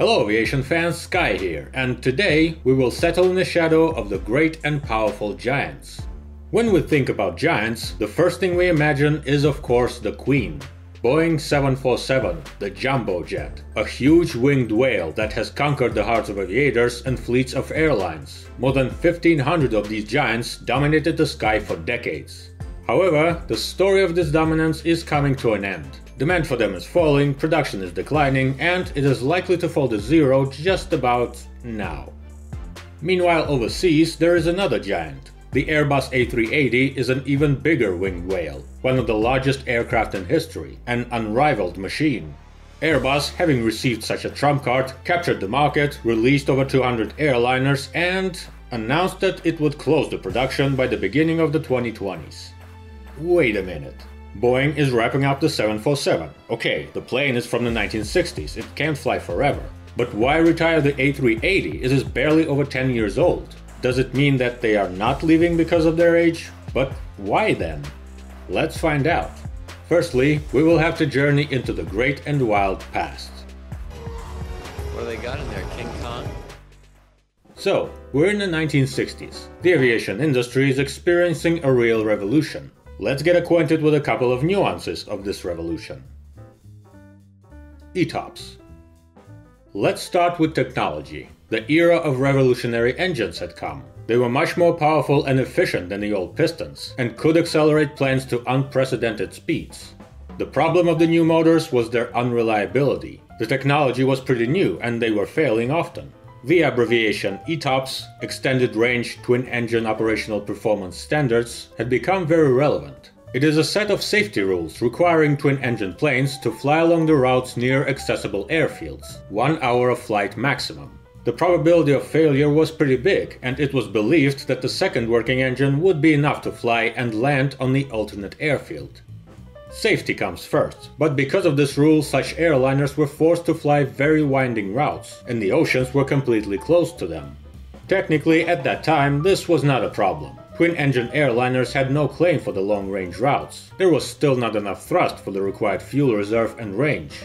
Hello aviation fans, Sky here, and today we will settle in the shadow of the great and powerful giants. When we think about giants, the first thing we imagine is of course the Queen. Boeing 747, the jumbo jet, a huge winged whale that has conquered the hearts of aviators and fleets of airlines. More than 1,500 of these giants dominated the sky for decades. However, the story of this dominance is coming to an end. Demand for them is falling, production is declining, and it is likely to fall to zero just about now. Meanwhile, overseas, there is another giant. The Airbus A380 is an even bigger winged whale, one of the largest aircraft in history, an unrivaled machine. Airbus, having received such a trump card, captured the market, released over 200 airliners, and announced that it would close the production by the beginning of the 2020s. Wait a minute. Boeing is wrapping up the 747. Okay, the plane is from the 1960s, it can't fly forever. But why retire the A380? It is barely over 10 years old. Does it mean that they are not leaving because of their age? But why then? Let's find out. Firstly, we will have to journey into the great and wild past. What do they got in there, King Kong? So, we're in the 1960s. The aviation industry is experiencing a real revolution. Let's get acquainted with a couple of nuances of this revolution. ETOPS. Let's start with technology. The era of revolutionary engines had come. They were much more powerful and efficient than the old pistons, and could accelerate planes to unprecedented speeds. The problem of the new motors was their unreliability. The technology was pretty new, and they were failing often. The abbreviation ETOPS, Extended Range Twin Engine Operational Performance Standards, had become very relevant. It is a set of safety rules requiring twin-engine planes to fly along the routes near accessible airfields, 1 hour of flight maximum. The probability of failure was pretty big, and it was believed that the second working engine would be enough to fly and land on the alternate airfield. Safety comes first, but because of this rule, such airliners were forced to fly very winding routes, and the oceans were completely closed to them. Technically, at that time, this was not a problem. Twin-engine airliners had no claim for the long-range routes. There was still not enough thrust for the required fuel reserve and range.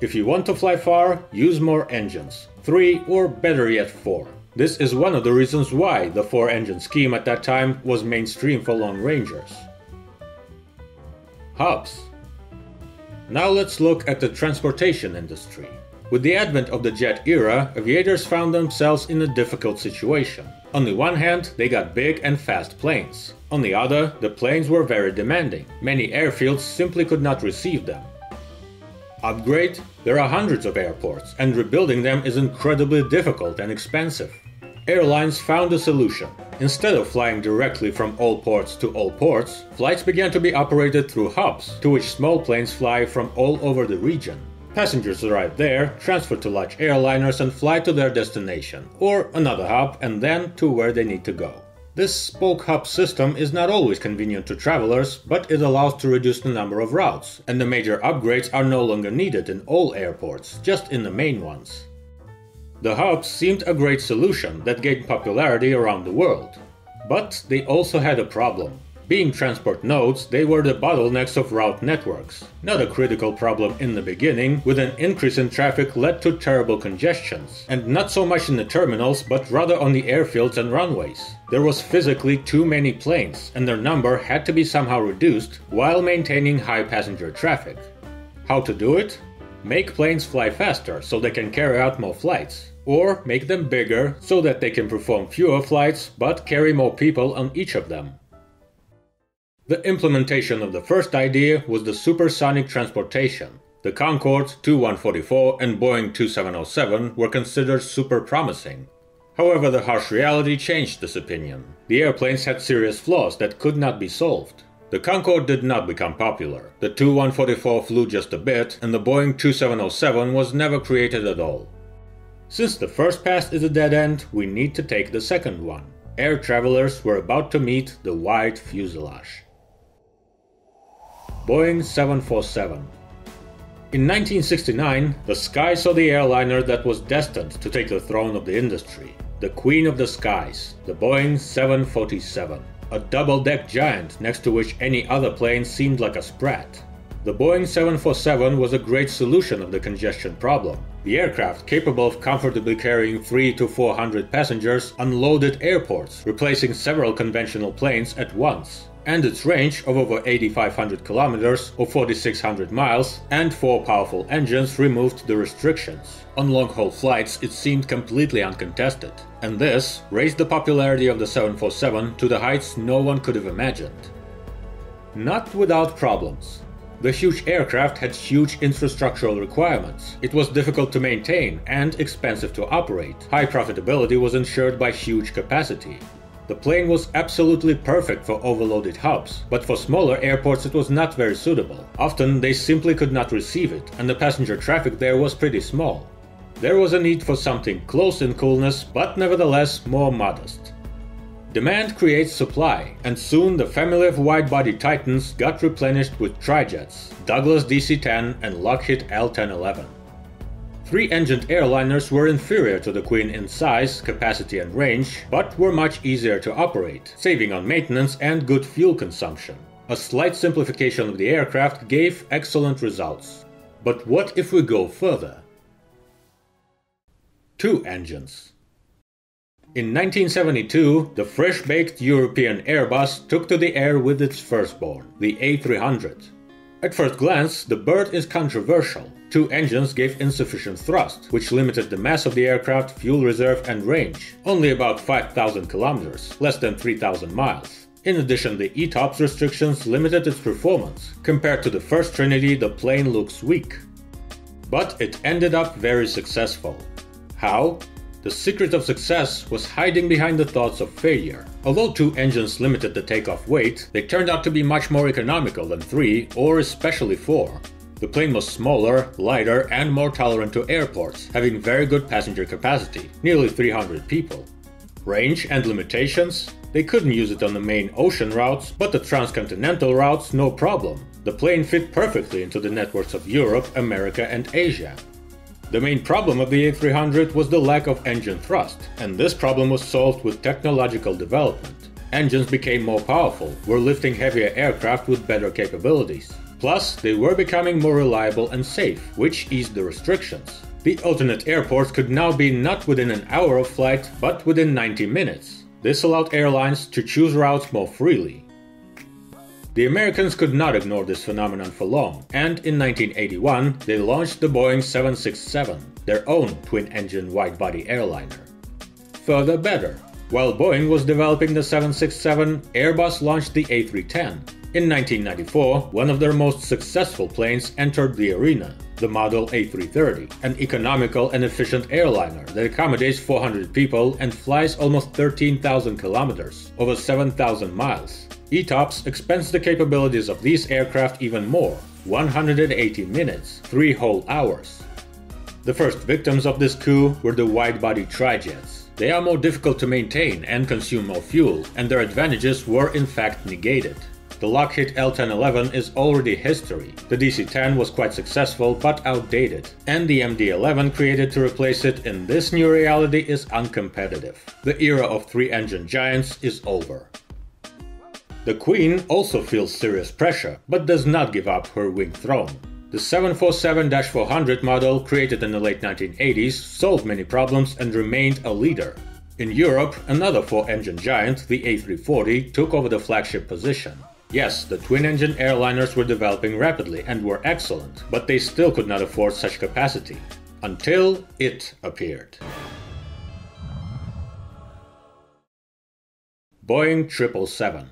If you want to fly far, use more engines. 3, or better yet 4. This is one of the reasons why the 4-engine scheme at that time was mainstream for long-rangers. Hubs. Now let's look at the transportation industry. With the advent of the jet era, aviators found themselves in a difficult situation. On the one hand, they got big and fast planes. On the other, the planes were very demanding. Many airfields simply could not receive them. Upgrade? There are hundreds of airports, and rebuilding them is incredibly difficult and expensive. Airlines found a solution. Instead of flying directly from all ports, flights began to be operated through hubs, to which small planes fly from all over the region. Passengers arrive there, transfer to large airliners and fly to their destination, or another hub, and then to where they need to go. This spoke hub system is not always convenient to travelers, but it allows to reduce the number of routes, and the major upgrades are no longer needed in all airports, just in the main ones. The hubs seemed a great solution that gained popularity around the world. But they also had a problem. Being transport nodes, they were the bottlenecks of route networks. Not a critical problem in the beginning, with an increase in traffic led to terrible congestions, and not so much in the terminals, but rather on the airfields and runways. There was physically too many planes, and their number had to be somehow reduced while maintaining high passenger traffic. How to do it? Make planes fly faster so they can carry out more flights. Or make them bigger so that they can perform fewer flights but carry more people on each of them. The implementation of the first idea was the supersonic transportation. The Concorde, Tu-144 and Boeing 2707 were considered super promising. However, the harsh reality changed this opinion. The airplanes had serious flaws that could not be solved. The Concorde did not become popular. The Tu-144 flew just a bit, and the Boeing 2707 was never created at all. Since the first pass is a dead end, we need to take the second one. Air travelers were about to meet the wide fuselage. Boeing 747. In 1969, the sky saw the airliner that was destined to take the throne of the industry, the queen of the skies, the Boeing 747, a double-deck giant next to which any other plane seemed like a sprat. The Boeing 747 was a great solution of the congestion problem. The aircraft, capable of comfortably carrying 300 to 400 passengers, unloaded airports, replacing several conventional planes at once, and its range of over 8,500 kilometers or 4,600 miles and four powerful engines removed the restrictions. On long-haul flights it seemed completely uncontested, and this raised the popularity of the 747 to the heights no one could have imagined. Not without problems. The huge aircraft had huge infrastructural requirements. It was difficult to maintain and expensive to operate. High profitability was ensured by huge capacity. The plane was absolutely perfect for overloaded hubs, but for smaller airports it was not very suitable. Often they simply could not receive it, and the passenger traffic there was pretty small. There was a need for something close in coolness, but nevertheless more modest. Demand creates supply, and soon the family of wide-body titans got replenished with trijets, Douglas DC-10 and Lockheed L-1011. Three-engined airliners were inferior to the Queen in size, capacity and range, but were much easier to operate, saving on maintenance and good fuel consumption. A slight simplification of the aircraft gave excellent results. But what if we go further? Two engines. In 1972, the fresh-baked European Airbus took to the air with its firstborn, the A300. At first glance, the bird is controversial. Two engines gave insufficient thrust, which limited the mass of the aircraft, fuel reserve and range, only about 5,000 kilometers, less than 3,000 miles. In addition, the ETOPS restrictions limited its performance. Compared to the first Trinity, the plane looks weak. But it ended up very successful. How? The secret of success was hiding behind the thoughts of failure. Although two engines limited the takeoff weight, they turned out to be much more economical than three, or especially four. The plane was smaller, lighter, and more tolerant to airports, having very good passenger capacity, nearly 300 people. Range and limitations? They couldn't use it on the main ocean routes, but the transcontinental routes, no problem. The plane fit perfectly into the networks of Europe, America, and Asia. The main problem of the A300 was the lack of engine thrust, and this problem was solved with technological development. Engines became more powerful, were lifting heavier aircraft with better capabilities. Plus, they were becoming more reliable and safe, which eased the restrictions. The alternate airports could now be not within an hour of flight, but within 90 minutes. This allowed airlines to choose routes more freely. The Americans could not ignore this phenomenon for long, and in 1981 they launched the Boeing 767, their own twin-engine wide-body airliner. Further better. While Boeing was developing the 767, Airbus launched the A310. In 1994, one of their most successful planes entered the arena, the model A330, an economical and efficient airliner that accommodates 400 people and flies almost 13,000 kilometers, over 7,000 miles. ETOPS expands the capabilities of these aircraft even more, 180 minutes, 3 whole hours. The first victims of this coup were the wide-body trijets. They are more difficult to maintain and consume more fuel, and their advantages were in fact negated. The Lockheed L-1011 is already history, the DC-10 was quite successful but outdated, and the MD-11 created to replace it in this new reality is uncompetitive. The era of three-engine giants is over. The Queen also feels serious pressure, but does not give up her winged throne. The 747-400 model, created in the late 1980s, solved many problems and remained a leader. In Europe, another four-engine giant, the A340, took over the flagship position. Yes, the twin-engine airliners were developing rapidly and were excellent, but they still could not afford such capacity. Until it appeared. Boeing 777.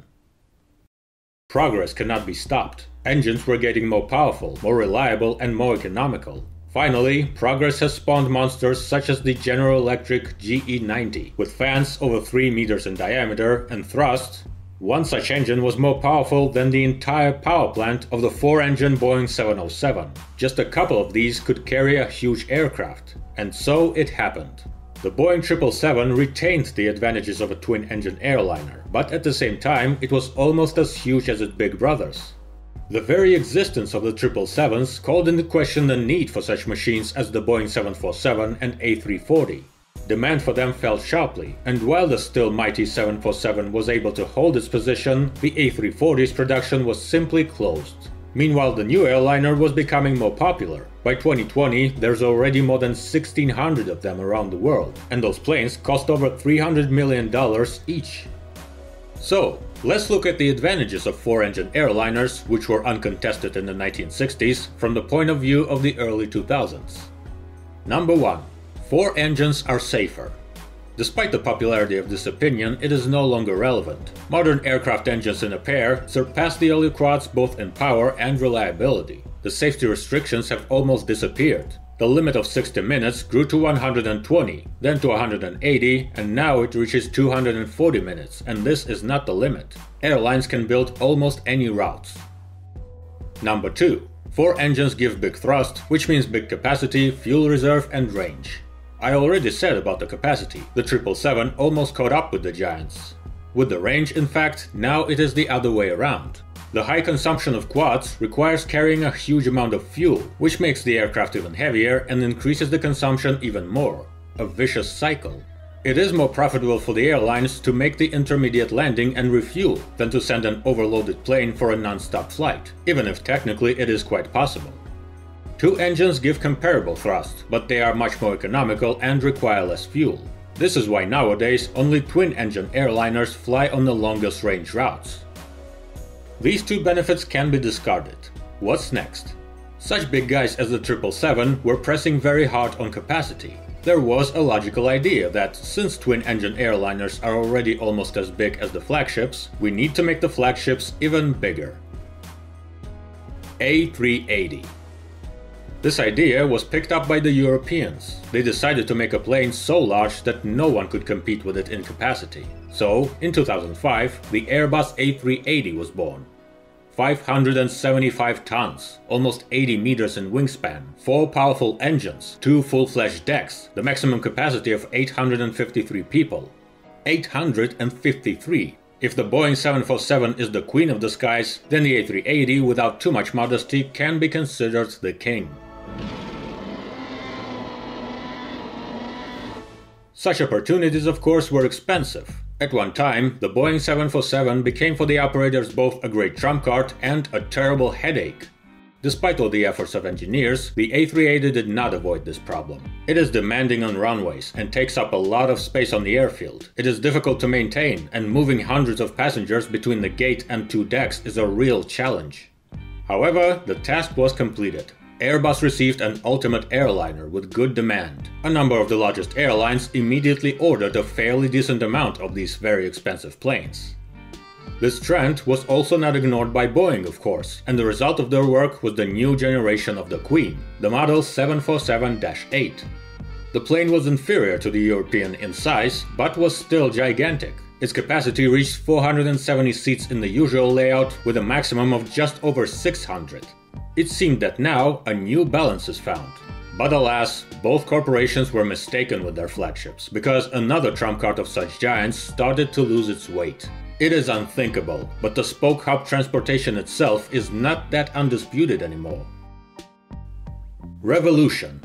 Progress cannot be stopped. Engines were getting more powerful, more reliable, and more economical. Finally, progress has spawned monsters such as the General Electric GE90, with fans over 3 meters in diameter and thrust. One such engine was more powerful than the entire power plant of the 4-engine Boeing 707. Just a couple of these could carry a huge aircraft. And so it happened. The Boeing 777 retained the advantages of a twin-engine airliner, but at the same time it was almost as huge as its big brothers. The very existence of the 777s called into question the need for such machines as the Boeing 747 and A340. Demand for them fell sharply, and while the still mighty 747 was able to hold its position, the A340's production was simply closed. Meanwhile, the new airliner was becoming more popular. By 2020, there's already more than 1,600 of them around the world, and those planes cost over $300 million each. So, let's look at the advantages of four-engine airliners, which were uncontested in the 1960s, from the point of view of the early 2000s. Number 1. Four engines are safer. Despite the popularity of this opinion, it is no longer relevant. Modern aircraft engines in a pair surpass the older quads both in power and reliability. The safety restrictions have almost disappeared. The limit of 60 minutes grew to 120, then to 180, and now it reaches 240 minutes, and this is not the limit. Airlines can build almost any routes. Number 2. Four engines give big thrust, which means big capacity, fuel reserve, and range. I already said about the capacity, the 777 almost caught up with the giants. With the range, in fact, now it is the other way around. The high consumption of quads requires carrying a huge amount of fuel, which makes the aircraft even heavier and increases the consumption even more. A vicious cycle. It is more profitable for the airlines to make the intermediate landing and refuel than to send an overloaded plane for a non-stop flight, even if technically it is quite possible. Two engines give comparable thrust, but they are much more economical and require less fuel. This is why nowadays only twin-engine airliners fly on the longest range routes. These two benefits can be discarded. What's next? Such big guys as the 777 were pressing very hard on capacity. There was a logical idea that since twin-engine airliners are already almost as big as the flagships, we need to make the flagships even bigger. A380. This idea was picked up by the Europeans. They decided to make a plane so large that no one could compete with it in capacity. So, in 2005, the Airbus A380 was born. 575 tons, almost 80 meters in wingspan, four powerful engines, two full-fledged decks, the maximum capacity of 853 people. 853! If the Boeing 747 is the queen of the skies, then the A380, without too much modesty, can be considered the king. Such opportunities, of course, were expensive. At one time, the Boeing 747 became for the operators both a great trump card and a terrible headache. Despite all the efforts of engineers, the A380 did not avoid this problem. It is demanding on runways and takes up a lot of space on the airfield. It is difficult to maintain, and moving hundreds of passengers between the gate and two decks is a real challenge. However, the task was completed. Airbus received an ultimate airliner with good demand. A number of the largest airlines immediately ordered a fairly decent amount of these very expensive planes. This trend was also not ignored by Boeing, of course, and the result of their work was the new generation of the Queen, the model 747-8. The plane was inferior to the European in size, but was still gigantic. Its capacity reached 470 seats in the usual layout, with a maximum of just over 600. It seemed that now a new balance is found. But alas, both corporations were mistaken with their flagships, because another trump card of such giants started to lose its weight. It is unthinkable, but the spoke hub transportation itself is not that undisputed anymore. Revolution.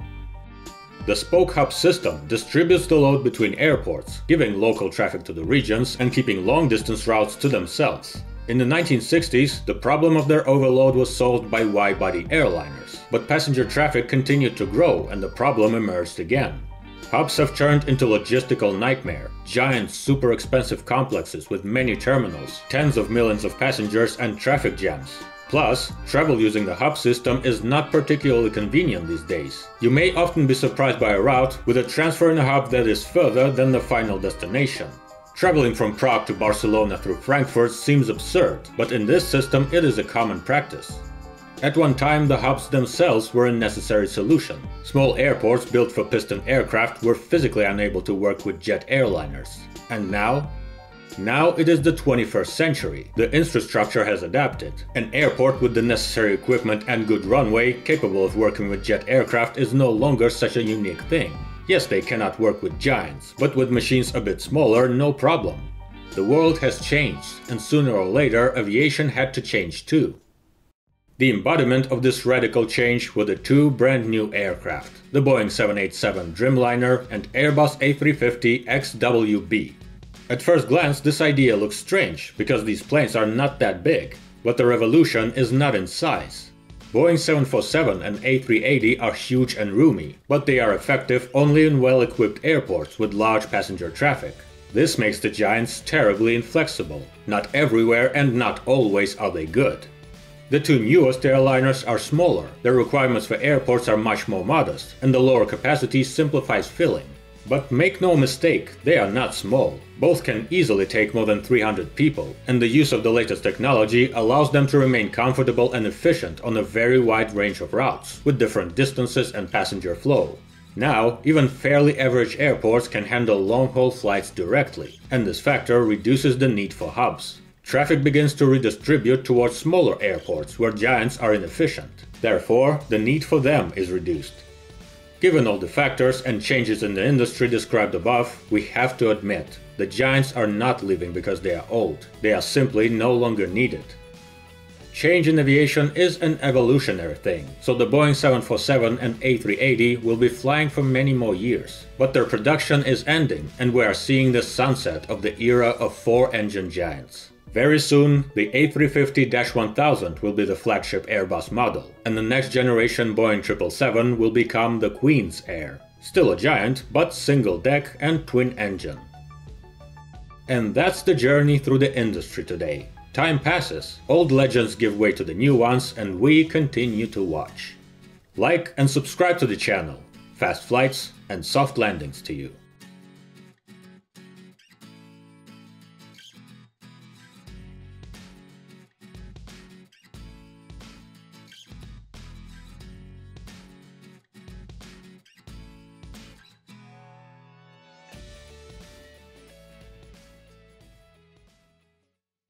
The spoke hub system distributes the load between airports, giving local traffic to the regions and keeping long-distance routes to themselves. In the 1960s, the problem of their overload was solved by wide-body airliners, but passenger traffic continued to grow and the problem emerged again. Hubs have turned into logistical nightmare, giant super-expensive complexes with many terminals, tens of millions of passengers and traffic jams. Plus, travel using the hub system is not particularly convenient these days. You may often be surprised by a route with a transfer in a hub that is further than the final destination. Traveling from Prague to Barcelona through Frankfurt seems absurd, but in this system it is a common practice. At one time, the hubs themselves were a necessary solution. Small airports built for piston aircraft were physically unable to work with jet airliners. And now? Now it is the 21st century. The infrastructure has adapted. An airport with the necessary equipment and good runway capable of working with jet aircraft is no longer such a unique thing. Yes, they cannot work with giants, but with machines a bit smaller, no problem. The world has changed, and sooner or later aviation had to change too. The embodiment of this radical change were the two brand new aircraft, the Boeing 787 Dreamliner and Airbus A350 XWB. At first glance, this idea looks strange, because these planes are not that big. but the revolution is not in size. Boeing 747 and A380 are huge and roomy, but they are effective only in well-equipped airports with large passenger traffic. This makes the giants terribly inflexible. Not everywhere and not always are they good. The two newest airliners are smaller, their requirements for airports are much more modest, and the lower capacity simplifies filling. But make no mistake, they are not small. Both can easily take more than 300 people, and the use of the latest technology allows them to remain comfortable and efficient on a very wide range of routes, with different distances and passenger flow. Now, even fairly average airports can handle long-haul flights directly, and this factor reduces the need for hubs. Traffic begins to redistribute towards smaller airports where giants are inefficient. Therefore, the need for them is reduced. Given all the factors and changes in the industry described above, we have to admit, the giants are not leaving because they are old. They are simply no longer needed. Change in aviation is an evolutionary thing, so the Boeing 747 and A380 will be flying for many more years. But their production is ending, and we are seeing the sunset of the era of four-engine giants. Very soon, the A350-1000 will be the flagship Airbus model, and the next generation Boeing 777 will become the Queen's Air. Still a giant, but single deck and twin engine. And that's the journey through the industry today. Time passes, old legends give way to the new ones, and we continue to watch. Like and subscribe to the channel. Fast flights and soft landings to you.